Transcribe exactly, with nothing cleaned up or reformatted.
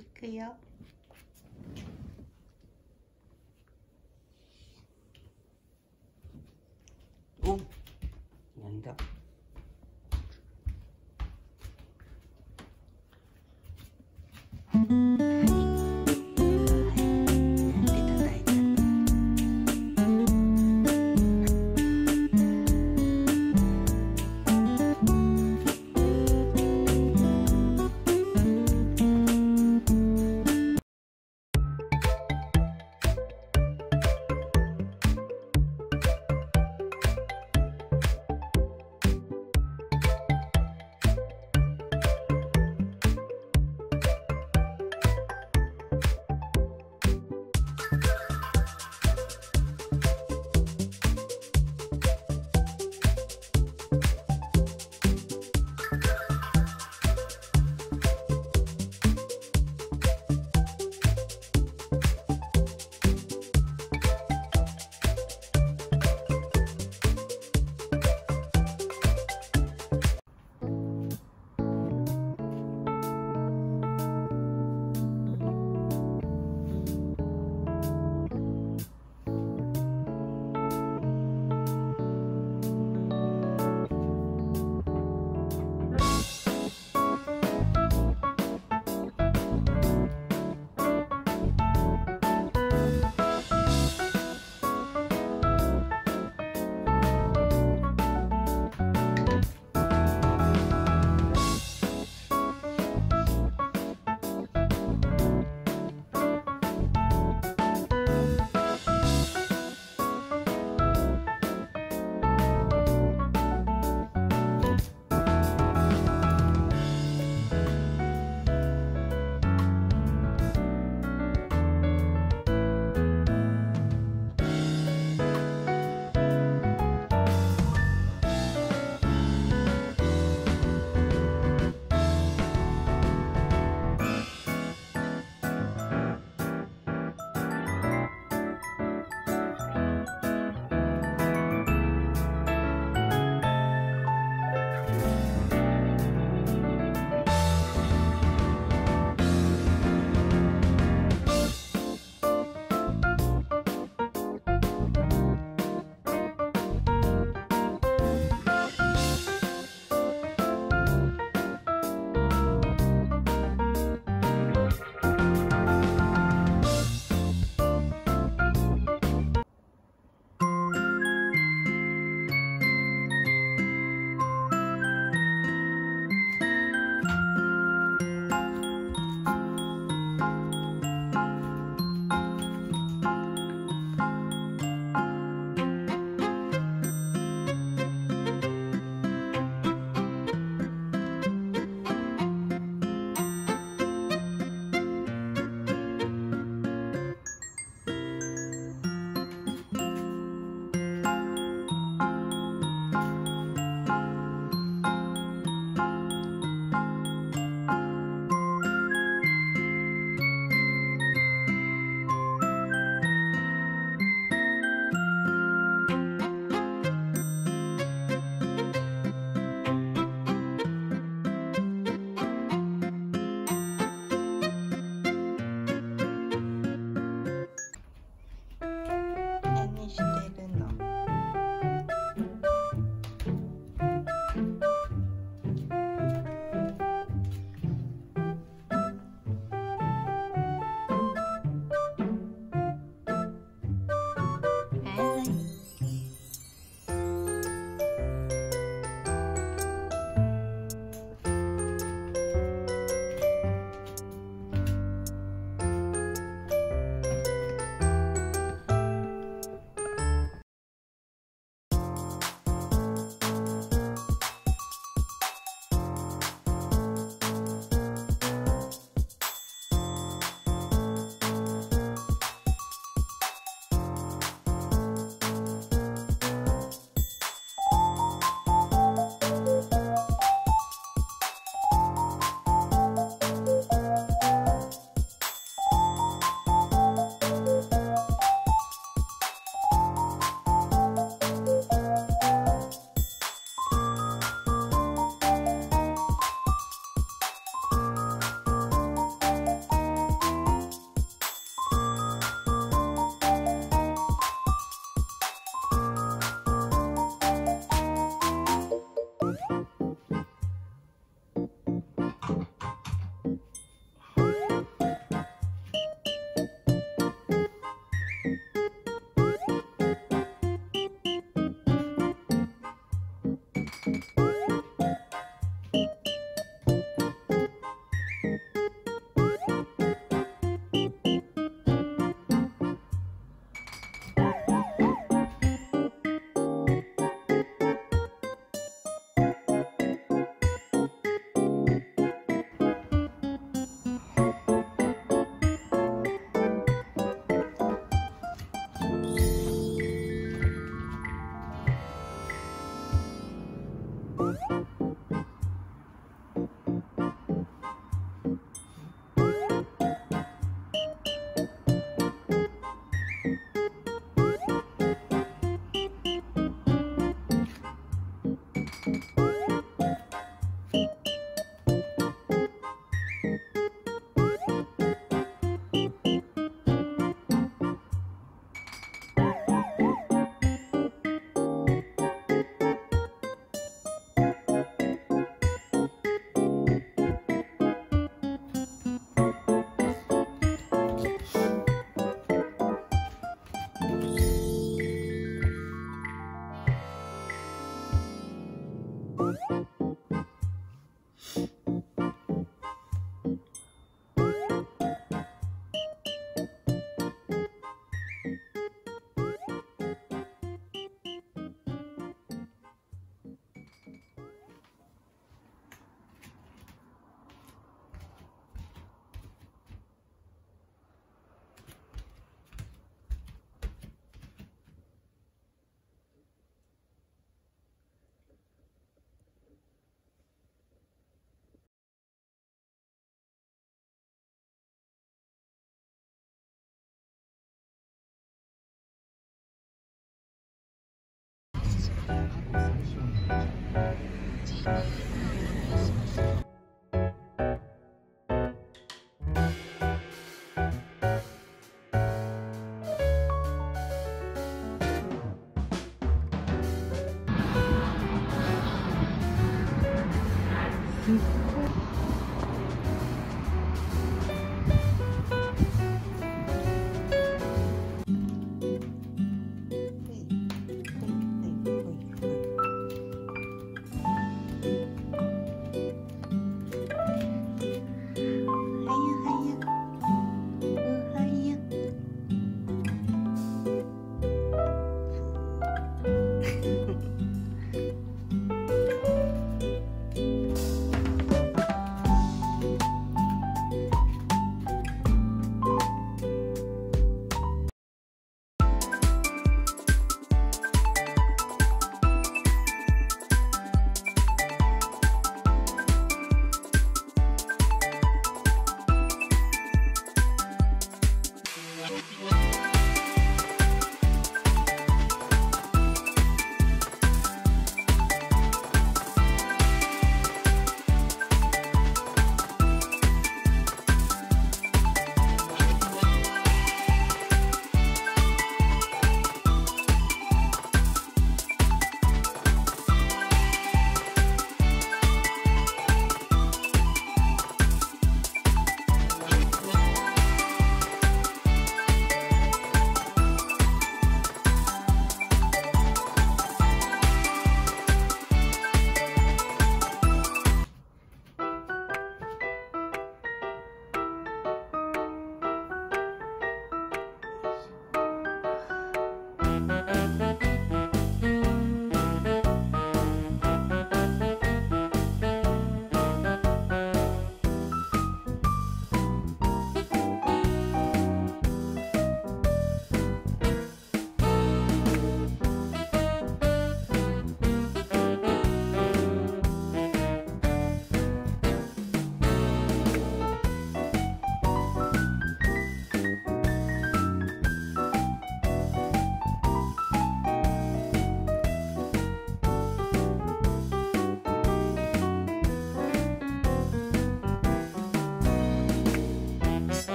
있고요. 오, 아니다.